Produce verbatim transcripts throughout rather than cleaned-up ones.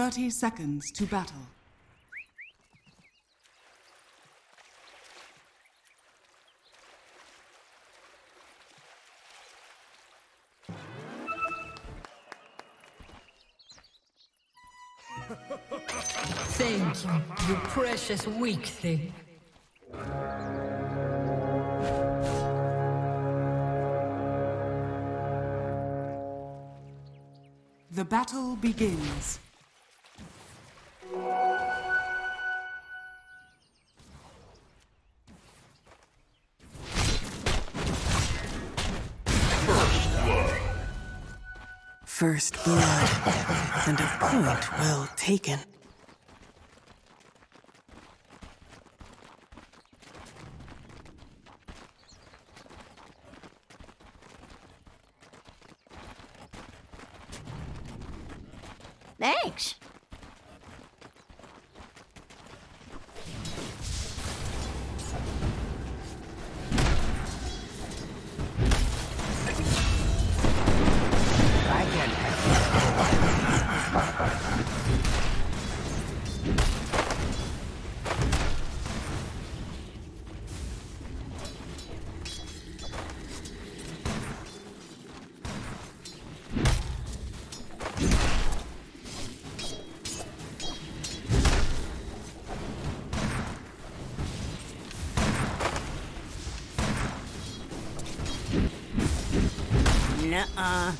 Thirty seconds to battle. Thank you, you precious weak thing. The battle begins. First blood, and a point well taken. Thanks. Uh-uh.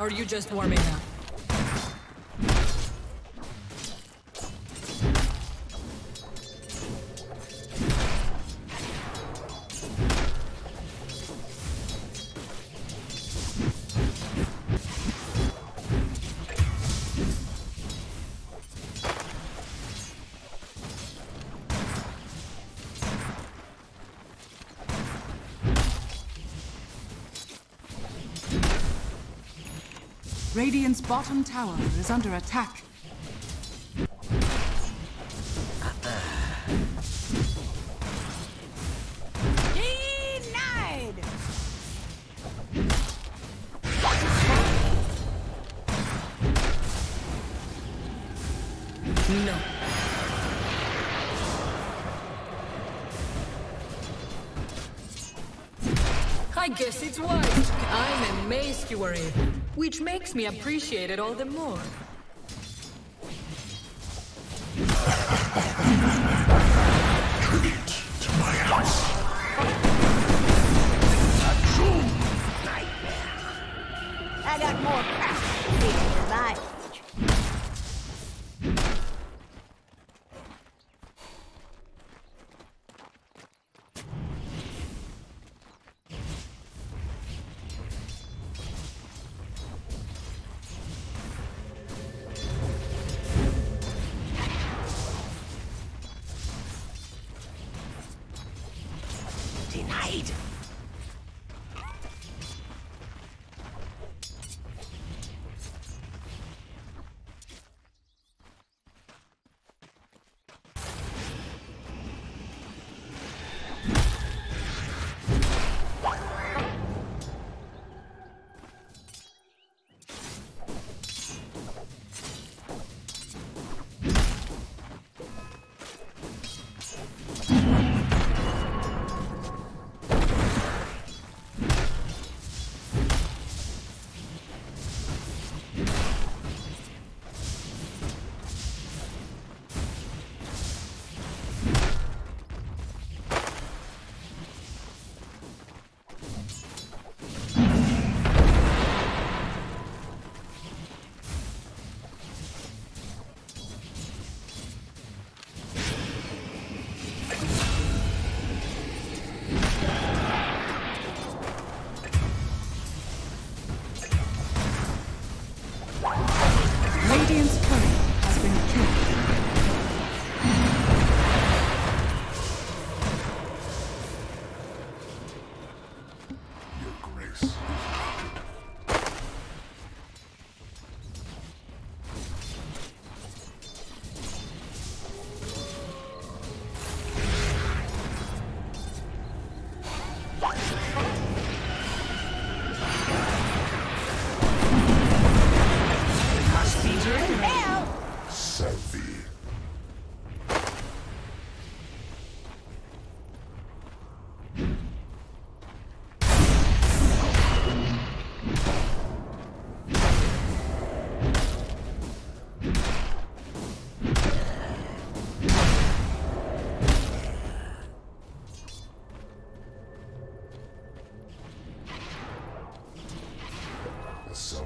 Or are you just warming up? Radiant's bottom tower is under attack. Denied! No. I guess it's wise. I'm amazed you were able. Which makes me appreciate it all the more. Treat to my house. A true nightmare. I got more crap to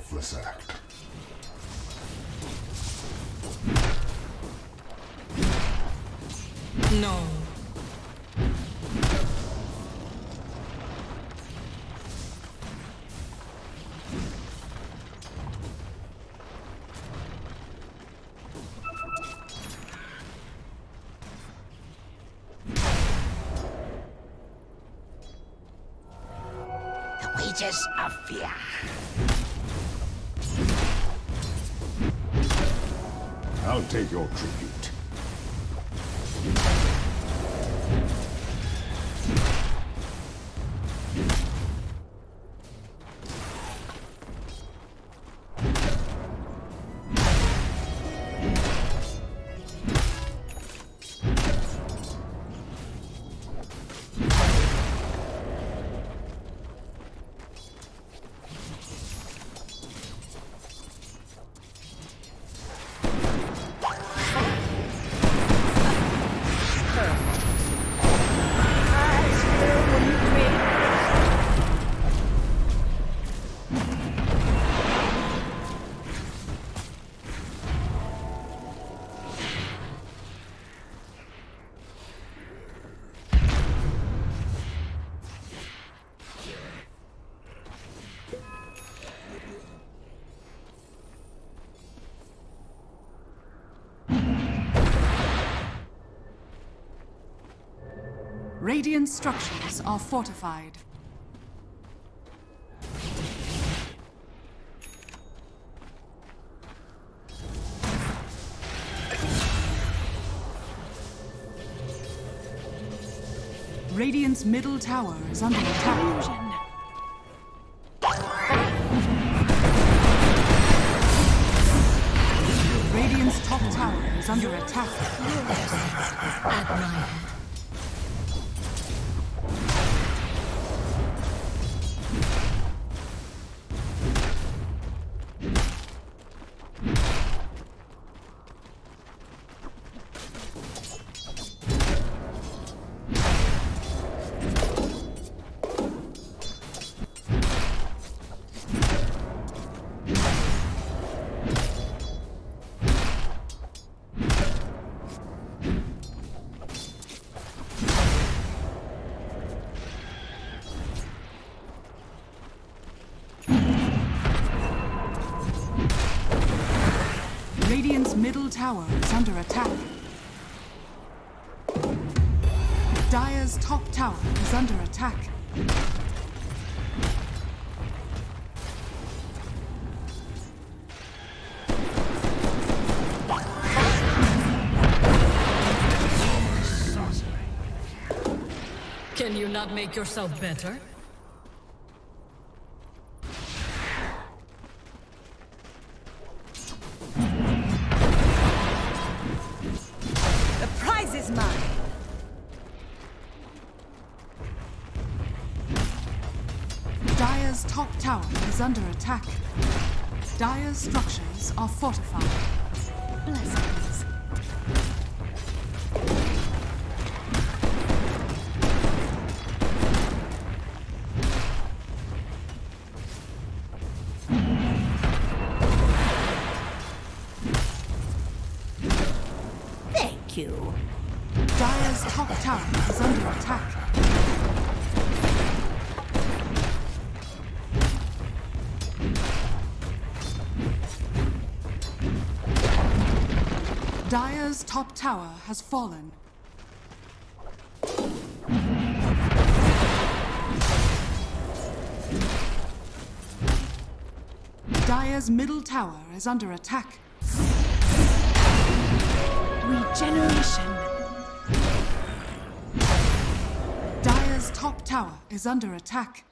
selfless act. No. The wages of fear. I'll take your tribute. Radiant structures are fortified. Radiant's middle tower is under attack. Radiant's top tower is under attack. Admired. Middle tower is under attack. Dire's top tower is under attack. Can you not make yourself better? Dire's top tower is under attack. Dire's structures are fortified. Blessings. Thank you. Dire's top tower is under attack. Dire's top tower has fallen. Dire's middle tower is under attack. Regeneration. Dire's top tower is under attack.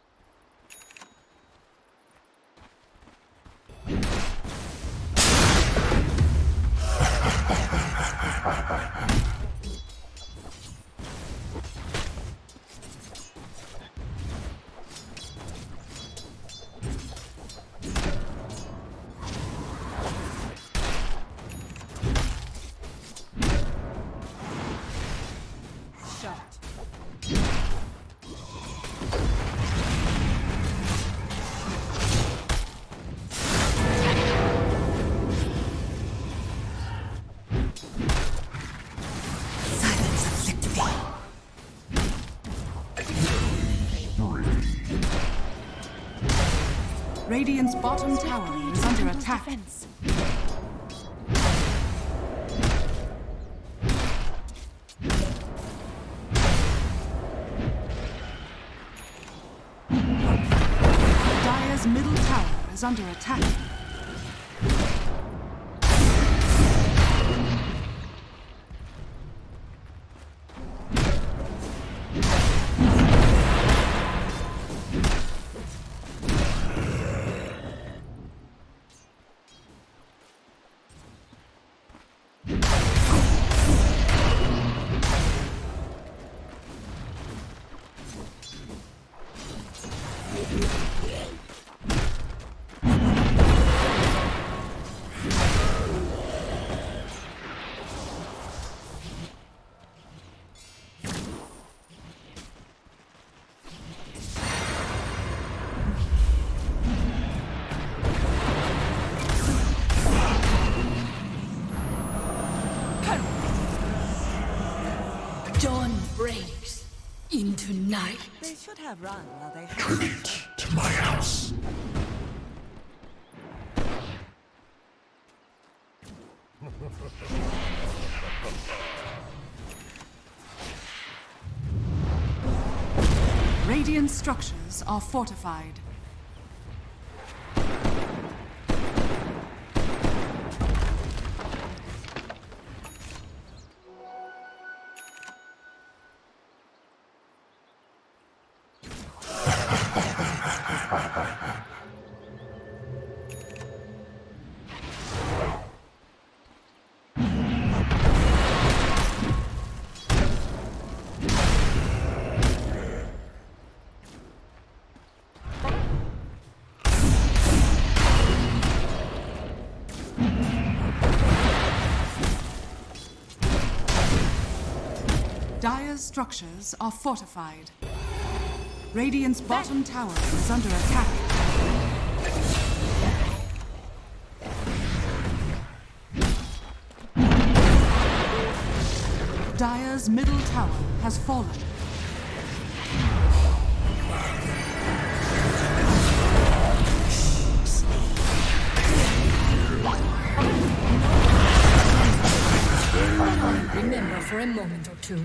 Radiant's bottom tower is under attack. Defense. Dire's middle tower is under attack. Tonight. They should have run while they had. Tribute to my house. Radiant structures are fortified. Dire's structures are fortified. Radiant's bottom tower is under attack. Dire's middle tower has fallen. Remember for a moment or two.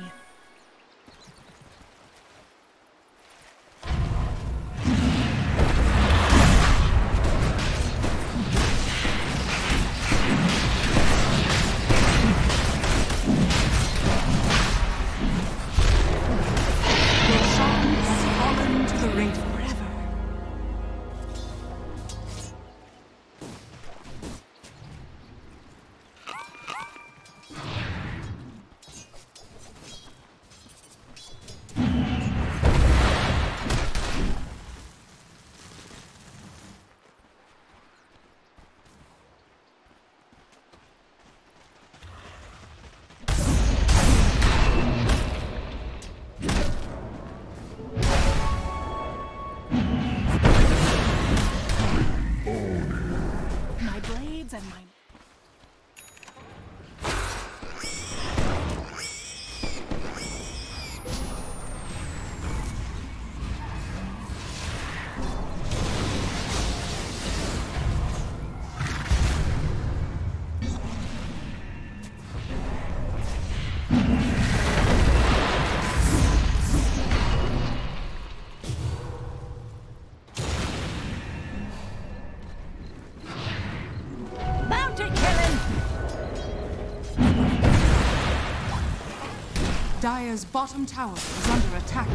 Dire's bottom tower is under attack.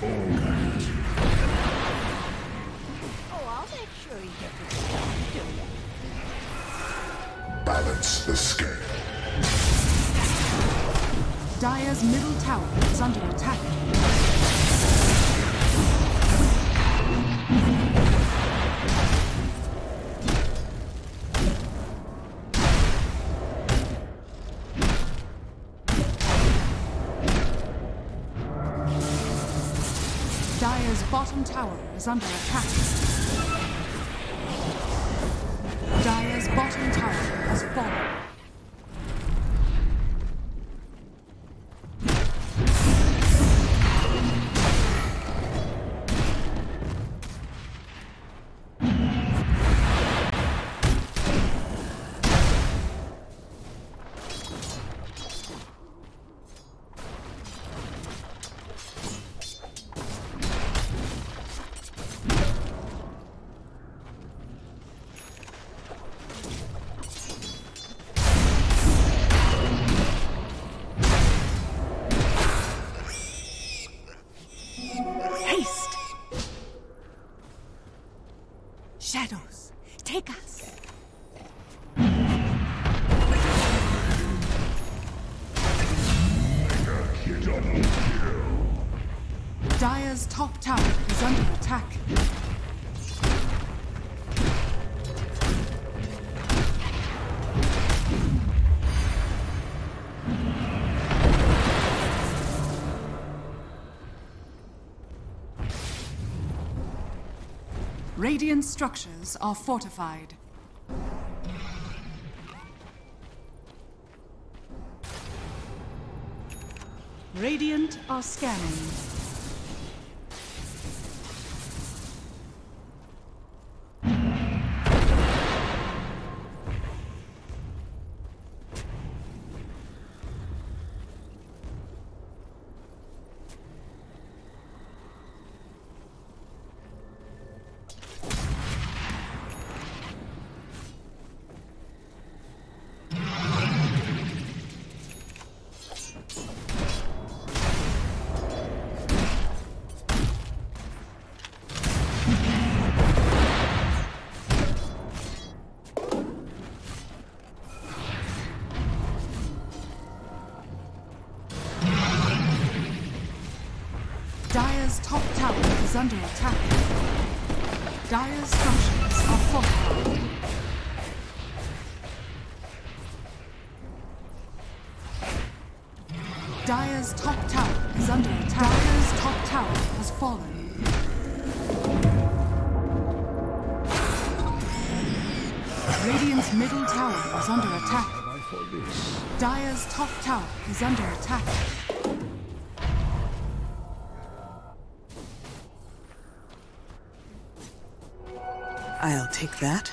Oh, I'll make sure you get the stuff doing. Balance the scale. Dire's middle tower is under attack. Dire's bottom tower is under attack. Dire's bottom tower has fallen. Shadows, take us. Dire's top tower is under attack. Radiant structures are fortified. Radiant are scanning. Dire's top tower is under attack. Dire's structures are fortified. Dire's top tower is under attack. Dire's top tower has fallen. Radiant's middle tower is under attack. Dire's top tower is under attack. I'll take that.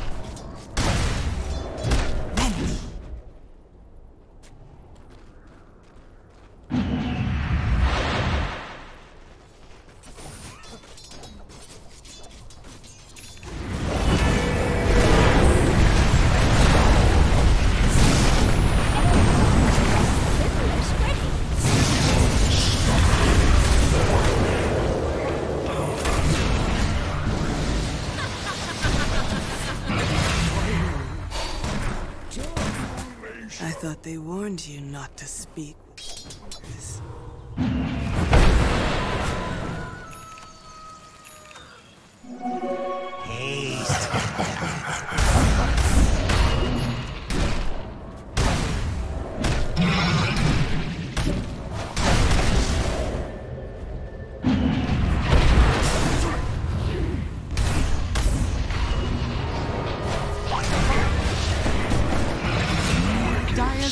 I thought they warned you not to speak.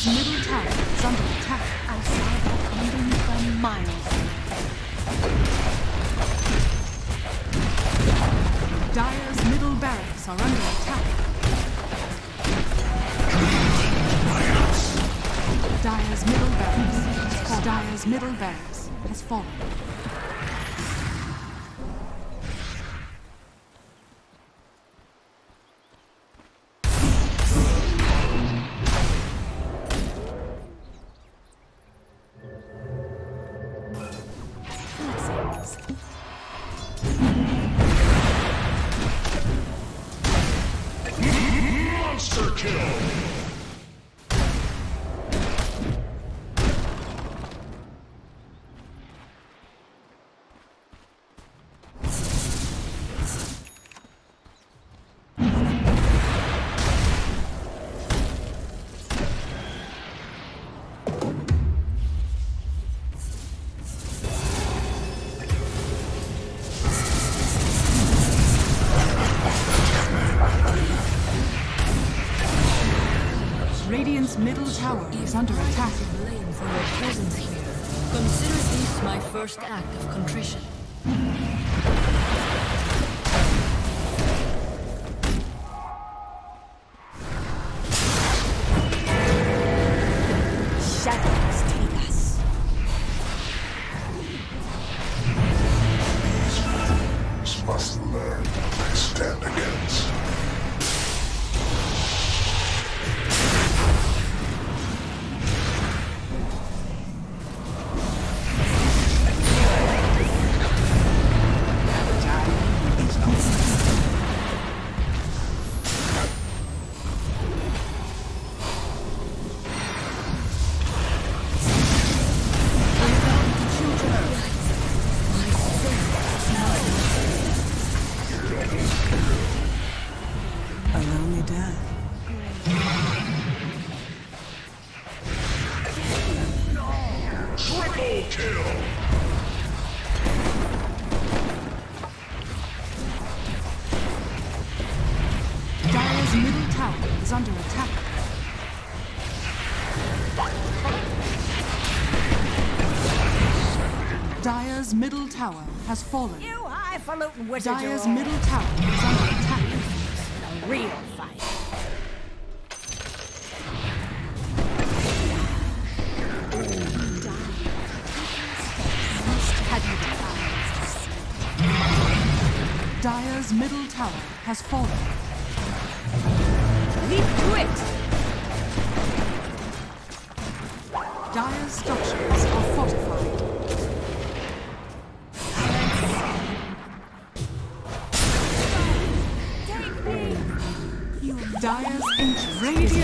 Middle tower is under attack outside of London by miles. Dire's middle barracks are under attack. Dire's middle barracks. Dire's middle barracks has fallen. Monster kill! Middle tower is under attack. Blame for your presence here. Consider this my first act of contrition. Dire's middle tower has fallen. You highfalutin wizards. Dire's middle tower is under attack. A real fight. Dire's middle tower has fallen. Leap to it. Dire's structures are fortified. Dire's ancient radiant